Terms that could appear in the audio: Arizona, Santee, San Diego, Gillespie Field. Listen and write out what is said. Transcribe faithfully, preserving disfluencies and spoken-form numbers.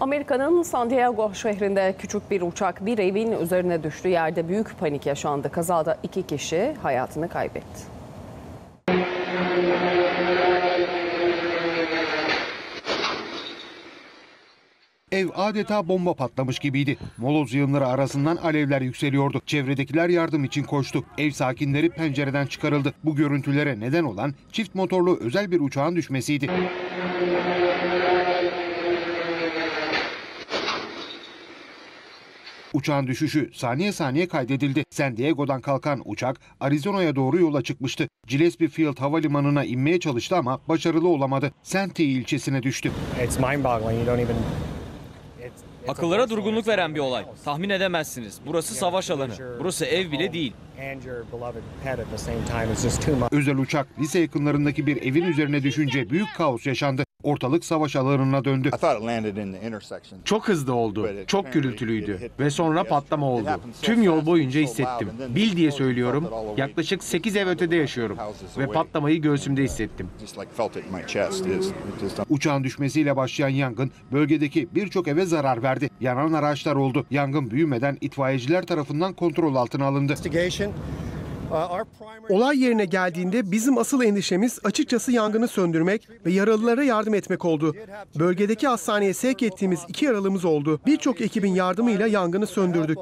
Amerika'nın San Diego şehrinde küçük bir uçak bir evin üzerine düştü. Yerde büyük panik yaşandı. Kazada iki kişi hayatını kaybetti. Ev adeta bomba patlamış gibiydi. Moloz yığınları arasından alevler yükseliyordu. Çevredekiler yardım için koştu. Ev sakinleri pencereden çıkarıldı. Bu görüntülere neden olan çift motorlu özel bir uçağın düşmesiydi. Uçağın düşüşü saniye saniye kaydedildi. San Diego'dan kalkan uçak Arizona'ya doğru yola çıkmıştı. Gillespie Field havalimanına inmeye çalıştı ama başarılı olamadı. Santee ilçesine düştü. Akıllara durgunluk veren bir olay. Tahmin edemezsiniz. Burası savaş alanı. Burası ev bile değil. Özel uçak lise yakınlarındaki bir evin üzerine düşünce büyük kaos yaşandı. Ortalık savaş alanına döndü. Çok hızlı oldu. Çok gürültülüydü. Ve sonra patlama oldu. Tüm yol boyunca hissettim. Bil diye söylüyorum. Yaklaşık sekiz ev ötede yaşıyorum. Ve patlamayı göğsümde hissettim. Uçağın düşmesiyle başlayan yangın bölgedeki birçok eve zarar verdi. Yanan araçlar oldu. Yangın büyümeden itfaiyeciler tarafından kontrol altına alındı. Olay yerine geldiğinde bizim asıl endişemiz açıkçası yangını söndürmek ve yaralılara yardım etmek oldu. Bölgedeki hastaneye sevk ettiğimiz iki yaralımız oldu. Birçok ekibin yardımıyla yangını söndürdük.